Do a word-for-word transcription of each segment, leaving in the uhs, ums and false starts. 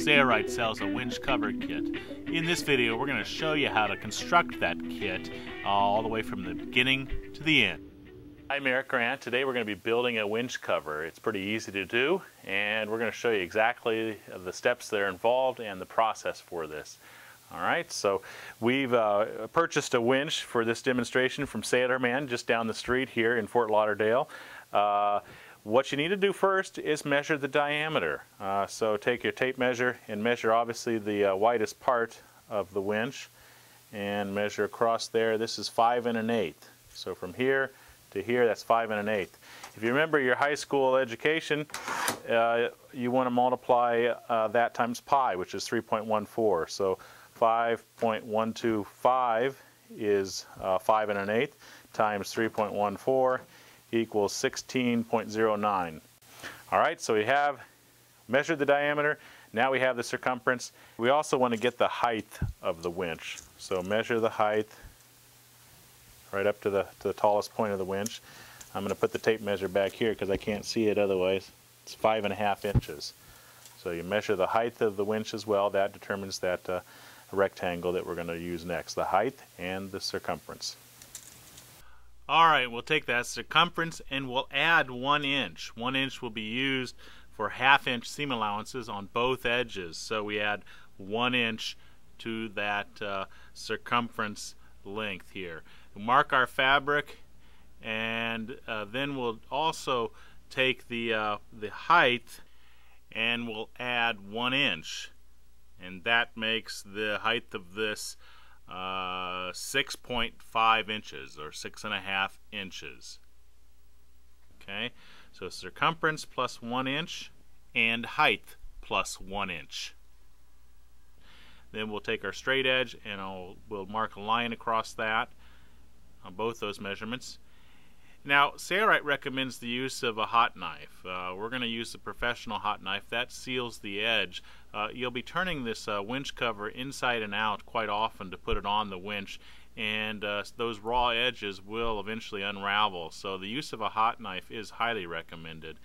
Sailrite sells a winch cover kit. In this video, we're going to show you how to construct that kit all the way from the beginning to the end. I'm Eric Grant. Today we're going to be building a winch cover. It's pretty easy to do, and we're going to show you exactly the steps that are involved and the process for this. All right, so we've uh, purchased a winch for this demonstration from Sailorman just down the street here in Fort Lauderdale. Uh, what you need to do first is measure the diameter. Uh, so take your tape measure and measure obviously the uh, widest part of the winch and measure across there. This is five and an eighth. So from here to here, that's five and an eighth. If you remember your high school education, uh, you want to multiply uh, that times pi, which is three point one four. So five point one two five is uh, five and an eighth times three point one four equals sixteen point zero nine. All right, so we have measured the diameter. Now we have the circumference. We also want to get the height of the winch. So measure the height right up to the, to the tallest point of the winch. I'm going to put the tape measure back here because I can't see it otherwise. It's five and a half inches. So you measure the height of the winch as well. That determines that uh, rectangle that we're going to use next, the height and the circumference. All right, we'll take that circumference and we'll add one inch. One inch will be used for half inch seam allowances on both edges. So we add one inch to that uh, circumference length here. We'll mark our fabric, and uh, then we'll also take the, uh, the height and we'll add one inch. And that makes the height of this uh, six point five inches, or six and a half inches. Okay, so circumference plus one inch and height plus one inch. Then we'll take our straight edge and I'll, we'll mark a line across that on both those measurements. Now, Sailrite recommends the use of a hot knife. Uh, we're going to use a professional hot knife. That seals the edge. Uh, you'll be turning this uh, winch cover inside and out quite often to put it on the winch, and uh, those raw edges will eventually unravel. So the use of a hot knife is highly recommended.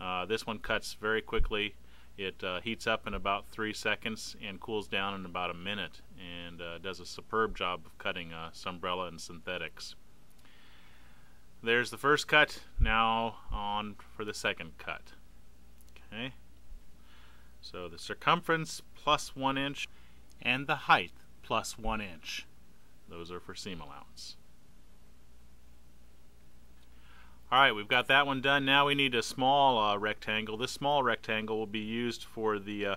Uh, this one cuts very quickly. It uh, heats up in about three seconds and cools down in about a minute, and uh, does a superb job of cutting uh, Sunbrella and synthetics. There's the first cut. Now on for the second cut. Okay. So the circumference plus one inch and the height plus one inch. Those are for seam allowance. All right, we've got that one done. Now we need a small uh, rectangle. This small rectangle will be used for the uh,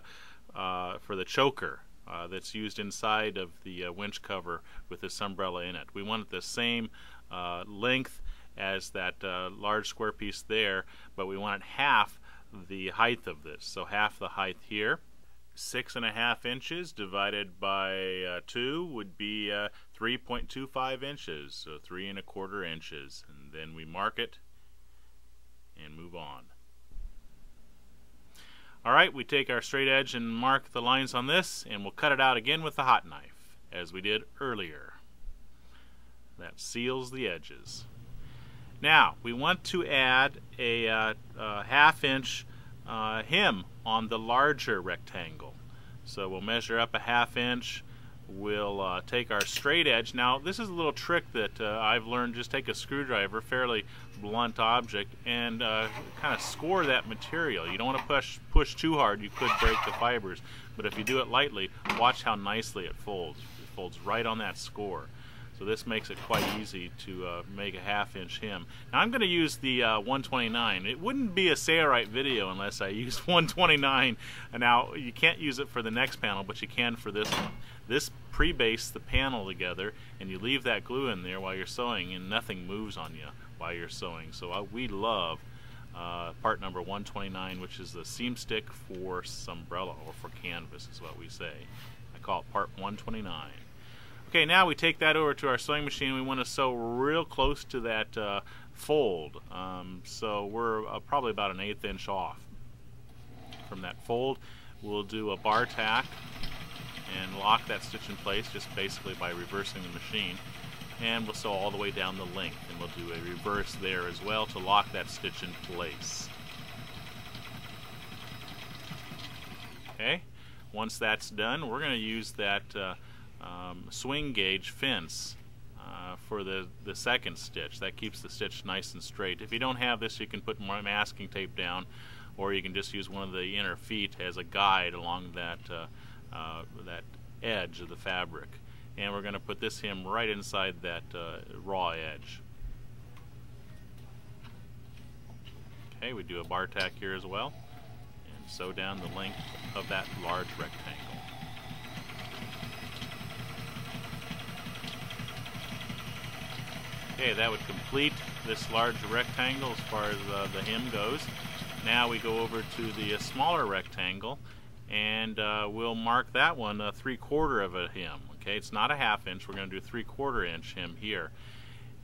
uh, for the choker uh, that's used inside of the uh, winch cover with this Sunbrella in it. We want it the same uh, length as that uh, large square piece there, but we want it half the height of this. So half the height here. Six and a half inches divided by uh, two would be uh, three point two five inches, so three and a quarter inches. And then we mark it and move on. All right, we take our straight edge and mark the lines on this, and we'll cut it out again with the hot knife, as we did earlier. That seals the edges. Now, we want to add a uh, uh, half inch uh, hem on the larger rectangle. So we'll measure up a half inch. We'll uh, take our straight edge. Now, this is a little trick that uh, I've learned. Just take a screwdriver, fairly blunt object, and uh, kind of score that material. You don't want to push, push too hard. You could break the fibers. But if you do it lightly, watch how nicely it folds. It folds right on that score. So this makes it quite easy to uh, make a half inch hem. Now I'm going to use the uh, one twenty-nine. It wouldn't be a Sailrite video unless I used one twenty-nine. Now you can't use it for the next panel, but you can for this one. This pre-bastes the panel together, and you leave that glue in there while you're sewing, and nothing moves on you while you're sewing. So uh, we love uh, part number one twenty-nine, which is the seam stick for Sunbrella, or for canvas is what we say. I call it part one twenty-nine. Okay, now we take that over to our sewing machine. We want to sew real close to that uh, fold. Um, so we're uh, probably about an eighth inch off from that fold. We'll do a bar tack and lock that stitch in place just basically by reversing the machine. And we'll sew all the way down the length, and we'll do a reverse there as well to lock that stitch in place. Okay. Once that's done, we're going to use that uh, um, swing gauge fence uh, for the, the second stitch. That keeps the stitch nice and straight. If you don't have this, you can put more masking tape down, or you can just use one of the inner feet as a guide along that, uh, uh, that edge of the fabric. And we're going to put this hem right inside that uh, raw edge. Okay, we do a bar tack here as well, and sew down the length of that large rectangle. Okay, that would complete this large rectangle as far as uh, the hem goes. Now we go over to the uh, smaller rectangle, and uh, we'll mark that one a three-quarter of a hem. Okay, it's not a half inch, we're going to do a three-quarter inch hem here.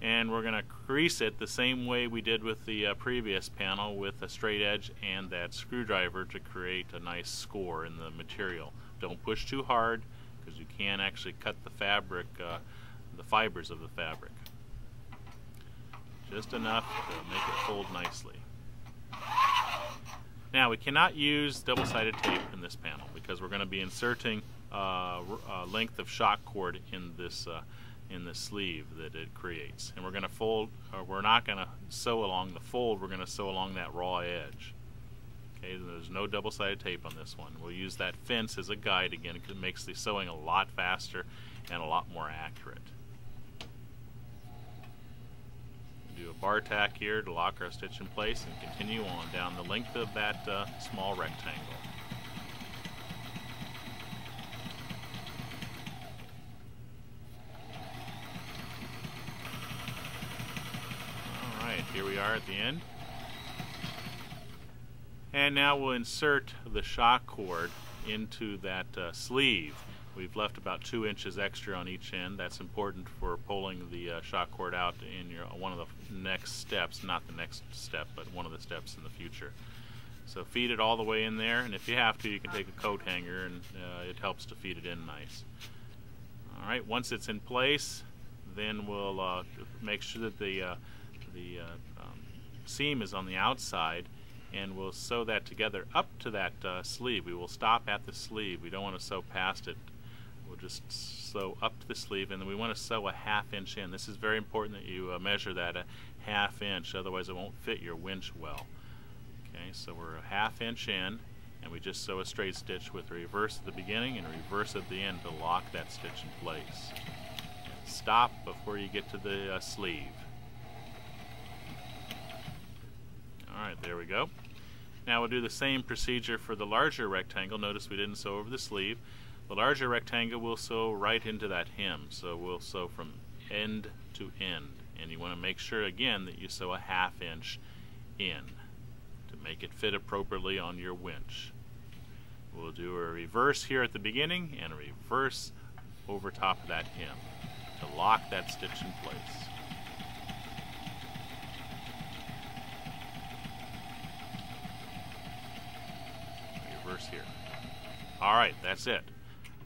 And we're going to crease it the same way we did with the uh, previous panel, with a straight edge and that screwdriver to create a nice score in the material. Don't push too hard, because you can actually cut the fabric, uh, the fibers of the fabric. Just enough to make it fold nicely. Now, we cannot use double-sided tape in this panel because we're going to be inserting uh, a length of shock cord in this uh, in the sleeve that it creates, and we're going to fold, or we're not going to sew along the fold, we're going to sew along that raw edge. Okay, there's no double-sided tape on this one. We'll use that fence as a guide again, because it makes the sewing a lot faster and a lot more accurate. Do a bar tack here to lock our stitch in place and continue on down the length of that uh, small rectangle. Here we are at the end. And now we'll insert the shock cord into that uh, sleeve. We've left about two inches extra on each end. That's important for pulling the uh, shock cord out in your, one of the next steps, not the next step, but one of the steps in the future. So feed it all the way in there, and if you have to, you can take a coat hanger, and uh, it helps to feed it in nice. All right, once it's in place, then we'll uh, make sure that the uh, the uh, um, seam is on the outside, and we'll sew that together up to that uh, sleeve. We will stop at the sleeve. We don't want to sew past it. We'll just sew up to the sleeve, and then we want to sew a half inch in. This is very important that you uh, measure that a half inch, otherwise it won't fit your winch well. Okay, so we're a half inch in, and we just sew a straight stitch with reverse at the beginning and reverse at the end to lock that stitch in place. And stop before you get to the uh, sleeve. Alright, there we go. Now we'll do the same procedure for the larger rectangle. Notice we didn't sew over the sleeve. The larger rectangle will sew right into that hem, so we'll sew from end to end. And you want to make sure again that you sew a half inch in to make it fit appropriately on your winch. We'll do a reverse here at the beginning and a reverse over top of that hem to lock that stitch in place. Here. All right, that's it.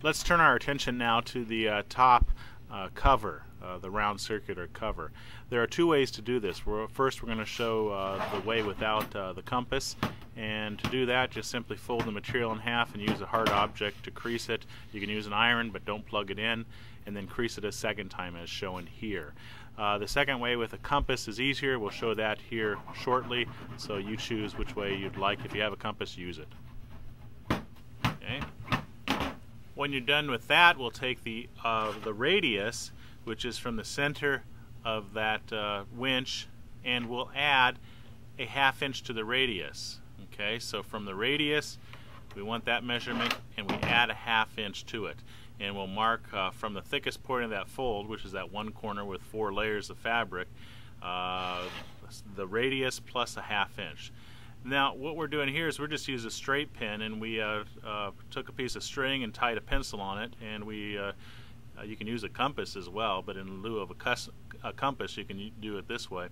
Let's turn our attention now to the uh, top uh, cover, uh, the round circular cover. There are two ways to do this. We're, first, we're going to show uh, the way without uh, the compass, and to do that, just simply fold the material in half and use a hard object to crease it. You can use an iron, but don't plug it in, and then crease it a second time as shown here. Uh, the second way with a compass is easier. We'll show that here shortly, so you choose which way you'd like. If you have a compass, use it. When you're done with that, we'll take the, uh, the radius, which is from the center of that uh, winch, and we'll add a half inch to the radius. Okay, so from the radius, we want that measurement, and we add a half inch to it. And we'll mark uh, from the thickest point of that fold, which is that one corner with four layers of fabric, uh, the radius plus a half inch. Now, what we're doing here is we're just using a straight pin, and we uh, uh, took a piece of string and tied a pencil on it, and we, uh, uh, you can use a compass as well, but in lieu of a, a compass, you can do it this way,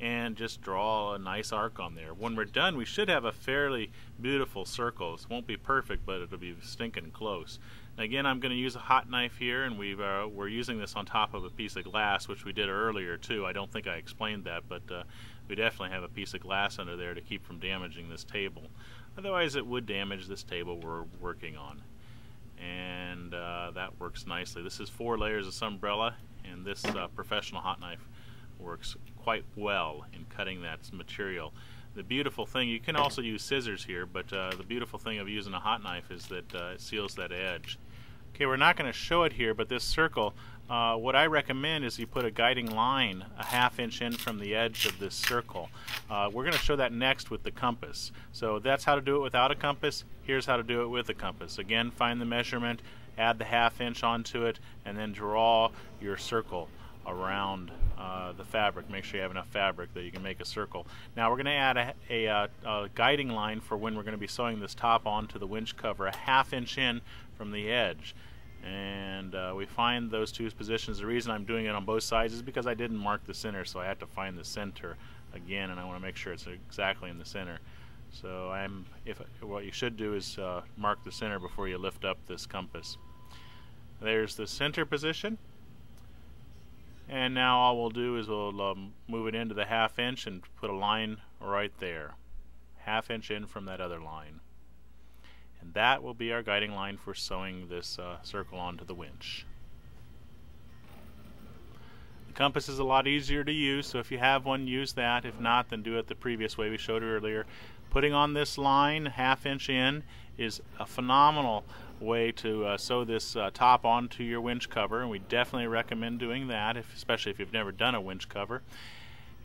and just draw a nice arc on there. When we're done, we should have a fairly beautiful circle. It won't be perfect, but it'll be stinking close. And again, I'm going to use a hot knife here, and we've, uh, we're using this on top of a piece of glass, which we did earlier, too. I don't think I explained that, but... Uh, we definitely have a piece of glass under there to keep from damaging this table. Otherwise, it would damage this table we're working on. and uh, that works nicely. This is four layers of Sunbrella, and this uh, professional hot knife works quite well in cutting that material. The beautiful thing, you can also use scissors here, but uh, the beautiful thing of using a hot knife is that uh, it seals that edge. Okay, we're not going to show it here, but this circle, uh, what I recommend is you put a guiding line a half inch in from the edge of this circle. Uh, we're going to show that next with the compass. So that's how to do it without a compass. Here's how to do it with a compass. Again, find the measurement, add the half inch onto it, and then draw your circle around uh, the fabric. Make sure you have enough fabric that you can make a circle. Now we're going to add a, a, a guiding line for when we're going to be sewing this top onto the winch cover, a half inch in from the edge. And uh, we find those two positions. The reason I'm doing it on both sides is because I didn't mark the center, so I have to find the center again, and I want to make sure it's exactly in the center. So I'm, if what you should do is uh, mark the center before you lift up this compass. There's the center position. And now all we'll do is we'll um, move it into the half inch and put a line right there. Half inch in from that other line. And that will be our guiding line for sewing this uh, circle onto the winch. The compass is a lot easier to use, so if you have one, use that. If not, then do it the previous way we showed earlier. Putting on this line, half inch in, is a phenomenal way to uh, sew this uh, top onto your winch cover, and we definitely recommend doing that, if, especially if you've never done a winch cover.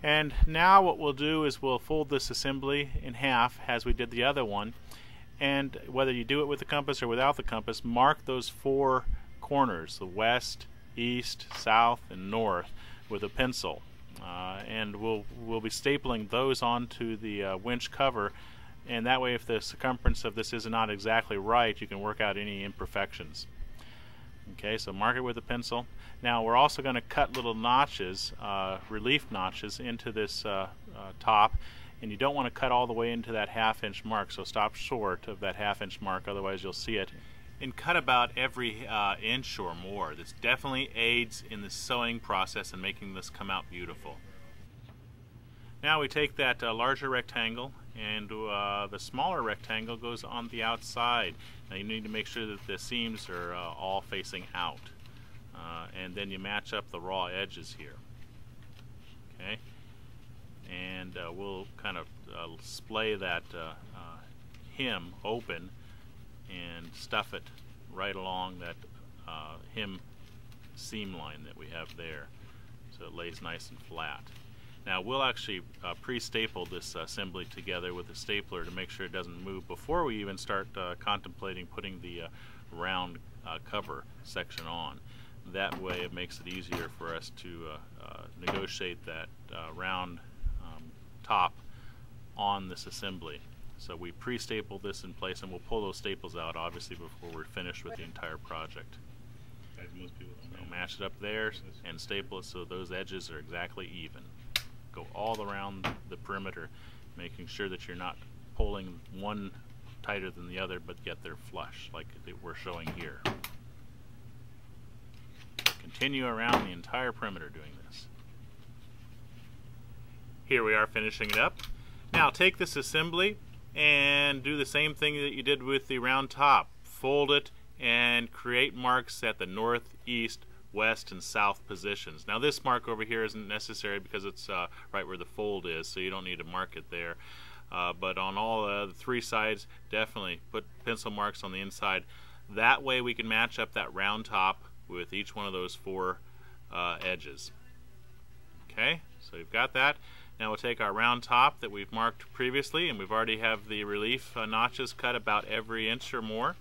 And now what we'll do is we'll fold this assembly in half as we did the other one, and whether you do it with the compass or without the compass, mark those four corners, the west, east, south, and north, with a pencil. Uh, and we'll, we'll be stapling those onto the uh, winch cover, and that way if the circumference of this is not exactly right, you can work out any imperfections. Okay, so mark it with a pencil. Now we're also going to cut little notches, uh, relief notches, into this uh, uh, top, and you don't want to cut all the way into that half inch mark, so stop short of that half inch mark, otherwise you'll see it. And cut about every uh, inch or more. This definitely aids in the sewing process and making this come out beautiful. Now we take that uh, larger rectangle, and uh, the smaller rectangle goes on the outside. Now you need to make sure that the seams are uh, all facing out, uh, and then you match up the raw edges here. Okay, and uh, we'll kind of uh, splay that uh, uh, hem open and stuff it right along that uh, hem seam line that we have there, so it lays nice and flat. Now we'll actually uh, pre-staple this uh, assembly together with a stapler to make sure it doesn't move before we even start uh, contemplating putting the uh, round uh, cover section on. That way it makes it easier for us to uh, uh, negotiate that uh, round um, top on this assembly. So we pre-staple this in place, and we'll pull those staples out obviously before we're finished with the entire project. So match it up there and staple it so those edges are exactly even. Go all around the perimeter, making sure that you're not pulling one tighter than the other, but yet they're flush like we're showing here. Continue around the entire perimeter doing this. Here we are finishing it up. Now take this assembly and do the same thing that you did with the round top. Fold it and create marks at the north, east, west, and south positions. Now this mark over here isn't necessary because it's uh, right where the fold is, so you don't need to mark it there. Uh, but on all uh, the three sides, definitely put pencil marks on the inside. That way we can match up that round top with each one of those four uh, edges. Okay, so we've got that. Now we'll take our round top that we've marked previously, and we've already have the relief uh, notches cut about every inch or more,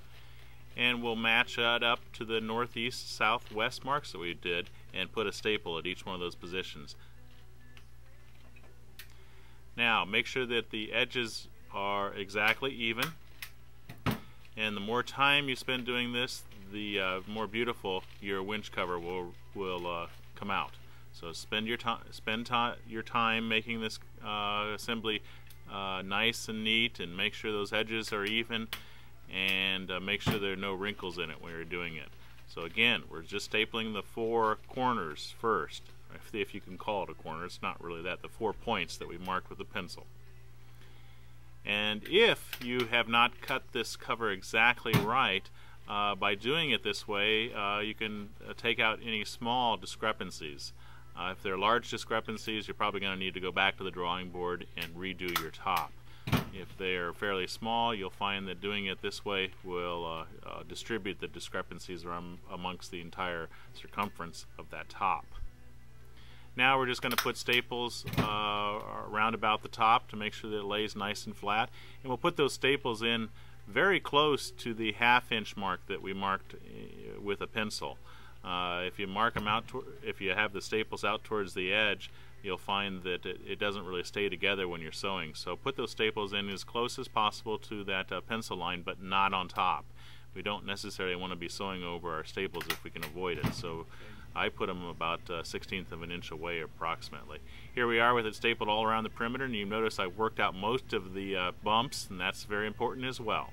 and we'll match that up to the northeast, southwest marks that we did and put a staple at each one of those positions. Now make sure that the edges are exactly even, and the more time you spend doing this, the uh, more beautiful your winch cover will, will uh, come out. So spend your time, spend your time making this uh, assembly uh, nice and neat, and make sure those edges are even, and uh, make sure there are no wrinkles in it when you're doing it. So again, we're just stapling the four corners first, if, if you can call it a corner. It's not really that. The four points that we marked with a pencil. And if you have not cut this cover exactly right, Uh, by doing it this way, uh, you can uh, take out any small discrepancies. Uh, if there are large discrepancies, you're probably going to need to go back to the drawing board and redo your top. If they are fairly small, you'll find that doing it this way will uh, uh, distribute the discrepancies around amongst the entire circumference of that top. Now we're just going to put staples uh, around about the top to make sure that it lays nice and flat, and we'll put those staples in very close to the half inch mark that we marked with a pencil. Uh, if you mark them out, if you have the staples out towards the edge, you'll find that it, it doesn't really stay together when you're sewing. So put those staples in as close as possible to that uh, pencil line, but not on top. We don't necessarily want to be sewing over our staples if we can avoid it. So I put them about a sixteenth of an inch away approximately. Here we are with it stapled all around the perimeter, and you notice I worked out most of the uh, bumps, and that's very important as well.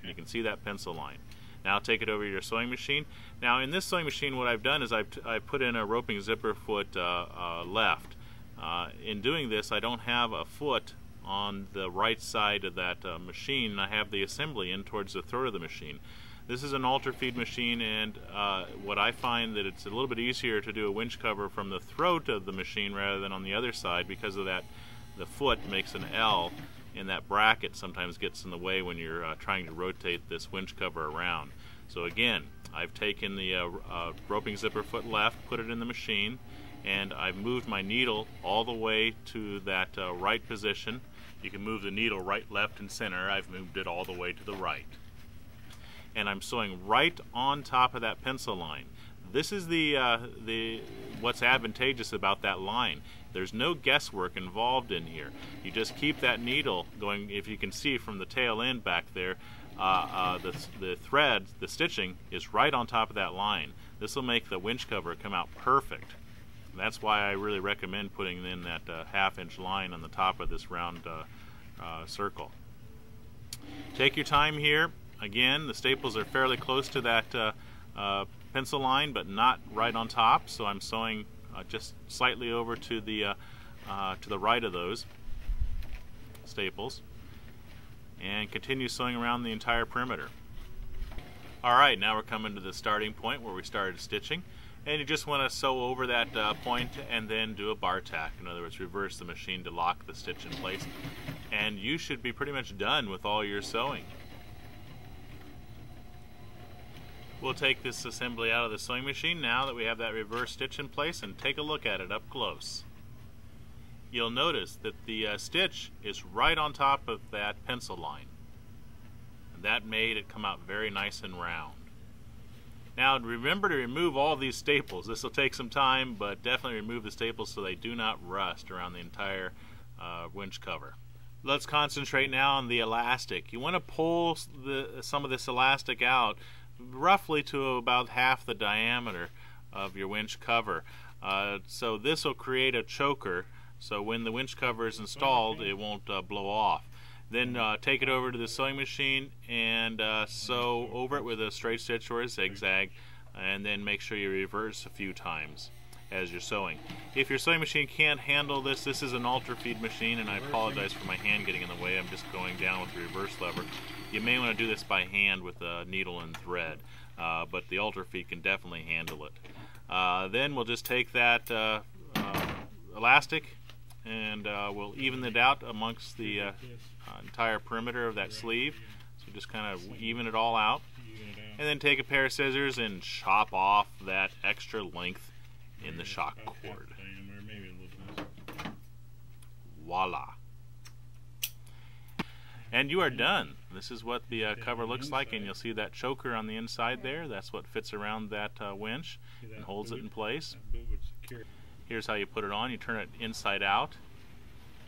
And you can see that pencil line. Now take it over to your sewing machine. Now in this sewing machine, what I've done is I've, t I've put in a roping zipper foot uh, uh, left. Uh, in doing this, I don't have a foot on the right side of that uh, machine. I have the assembly in towards the throat of the machine. This is an Ultrafeed machine, and uh, what I find that it's a little bit easier to do a winch cover from the throat of the machine rather than on the other side, because of that the foot makes an L, and that bracket sometimes gets in the way when you're uh, trying to rotate this winch cover around. So again, I've taken the uh, uh, roping zipper foot left, put it in the machine, and I've moved my needle all the way to that uh, right position. You can move the needle right, left, and center. I've moved it all the way to the right. And I'm sewing right on top of that pencil line. This is the, uh, the what's advantageous about that line. There's no guesswork involved in here. You just keep that needle going. If you can see from the tail end back there, uh, uh, the, the thread, the stitching, is right on top of that line. This will make the winch cover come out perfect. And that's why I really recommend putting in that uh, half-inch line on the top of this round uh, uh, circle. Take your time here. Again, the staples are fairly close to that uh, uh, pencil line, but not right on top, so I'm sewing Uh, just slightly over to the uh, uh, to the right of those staples, and continue sewing around the entire perimeter. Alright, now we're coming to the starting point where we started stitching, and you just want to sew over that uh, point and then do a bar tack. In other words, reverse the machine to lock the stitch in place, and you should be pretty much done with all your sewing. We'll take this assembly out of the sewing machine now that we have that reverse stitch in place, and take a look at it up close. You'll notice that the uh, stitch is right on top of that pencil line. And that made it come out very nice and round. Now remember to remove all these staples. This will take some time, but definitely remove the staples so they do not rust around the entire uh, winch cover. Let's concentrate now on the elastic. You want to pull the, some of this elastic out roughly to about half the diameter of your winch cover. Uh, so this will create a choker, so when the winch cover is installed it won't uh, blow off. Then uh, take it over to the sewing machine and uh, sew over it with a straight stitch or a zigzag, and then make sure you reverse a few times as you're sewing. If your sewing machine can't handle this, this is an Ultrafeed machine, and I apologize for my hand getting in the way. I'm just going down with the reverse lever. You may want to do this by hand with a needle and thread, uh, but the Ultrafeed can definitely handle it. Uh, then we'll just take that uh, uh, elastic, and uh, we'll even it out amongst the uh, entire perimeter of that sleeve. So just kind of even it all out, and then take a pair of scissors and chop off that extra length in the shock cord. Voila. And you are done. This is what the uh, cover looks like, and you'll see that choker on the inside there. That's what fits around that uh, winch and holds it in place. Here's how you put it on. You turn it inside out.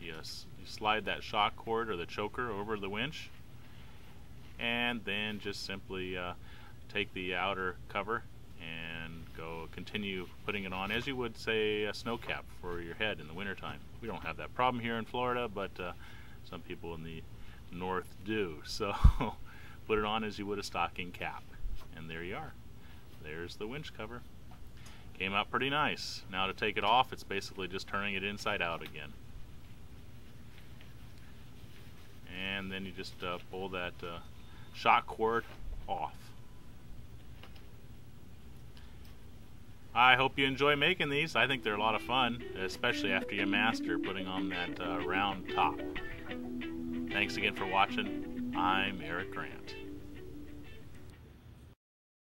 You, you slide that shock cord or the choker over the winch, and then just simply uh, take the outer cover and go continue putting it on as you would, say, a snow cap for your head in the wintertime. We don't have that problem here in Florida, but uh, some people in the north do, so put it on as you would a stocking cap, and there you are. There's the winch cover. Came out pretty nice. Now to take it off, it's basically just turning it inside out again, and then you just uh, pull that uh, shock cord off. I hope you enjoy making these. I think they're a lot of fun, especially after you master putting on that uh, round top. Thanks again for watching. I'm Eric Grant.